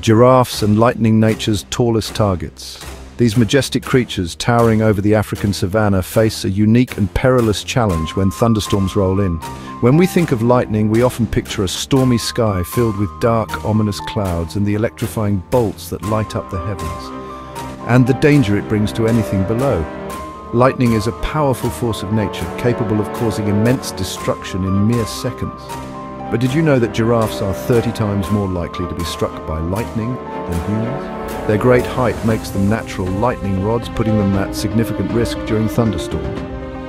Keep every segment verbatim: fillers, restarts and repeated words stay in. Giraffes and lightning nature's tallest targets. These majestic creatures towering over the African savanna face a unique and perilous challenge when thunderstorms roll in. When we think of lightning, we often picture a stormy sky filled with dark, ominous clouds and the electrifying bolts that light up the heavens, and the danger it brings to anything below. Lightning is a powerful force of nature, capable of causing immense destruction in mere seconds. But did you know that giraffes are thirty times more likely to be struck by lightning than humans? Their great height makes them natural lightning rods, putting them at significant risk during thunderstorms.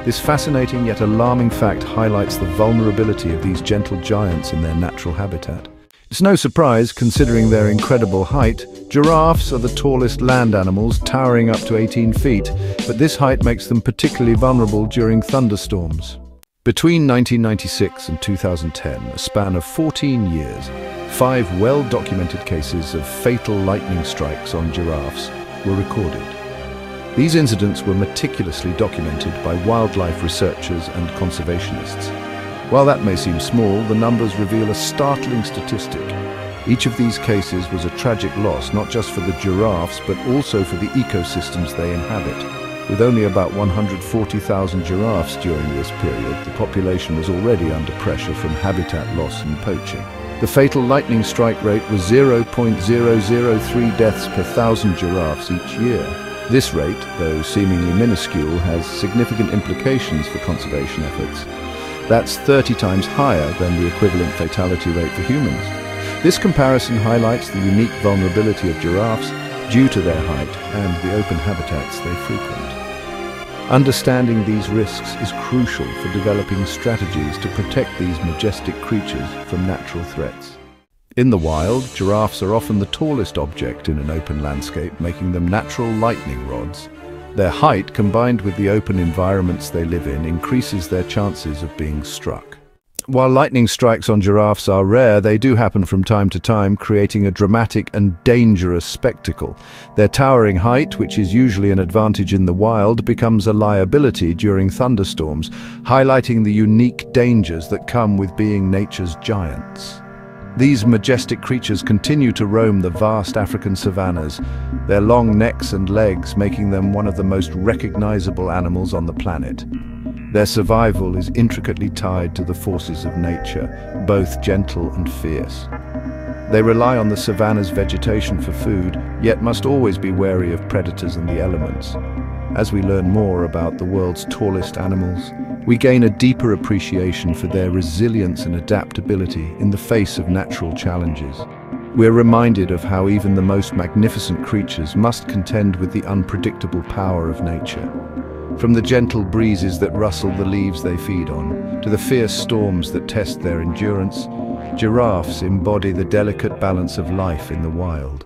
This fascinating yet alarming fact highlights the vulnerability of these gentle giants in their natural habitat. It's no surprise, considering their incredible height, giraffes are the tallest land animals, towering up to eighteen feet, but this height makes them particularly vulnerable during thunderstorms. Between nineteen ninety-six and two thousand ten, a span of fourteen years, five well-documented cases of fatal lightning strikes on giraffes were recorded. These incidents were meticulously documented by wildlife researchers and conservationists. While that may seem small, the numbers reveal a startling statistic. Each of these cases was a tragic loss, not just for the giraffes, but also for the ecosystems they inhabit. With only about one hundred forty thousand giraffes during this period, the population was already under pressure from habitat loss and poaching. The fatal lightning strike rate was zero point zero zero three deaths per thousand giraffes each year. This rate, though seemingly minuscule, has significant implications for conservation efforts. That's thirty times higher than the equivalent fatality rate for humans. This comparison highlights the unique vulnerability of giraffes due to their height and the open habitats they frequent. Understanding these risks is crucial for developing strategies to protect these majestic creatures from natural threats. In the wild, giraffes are often the tallest object in an open landscape, making them natural lightning rods. Their height, combined with the open environments they live in, increases their chances of being struck. While lightning strikes on giraffes are rare, they do happen from time to time, creating a dramatic and dangerous spectacle. Their towering height, which is usually an advantage in the wild, becomes a liability during thunderstorms, highlighting the unique dangers that come with being nature's giants. These majestic creatures continue to roam the vast African savannas, their long necks and legs making them one of the most recognizable animals on the planet. Their survival is intricately tied to the forces of nature, both gentle and fierce. They rely on the savanna's vegetation for food, yet must always be wary of predators and the elements. As we learn more about the world's tallest animals, we gain a deeper appreciation for their resilience and adaptability in the face of natural challenges. We're reminded of how even the most magnificent creatures must contend with the unpredictable power of nature. From the gentle breezes that rustle the leaves they feed on, to the fierce storms that test their endurance, giraffes embody the delicate balance of life in the wild.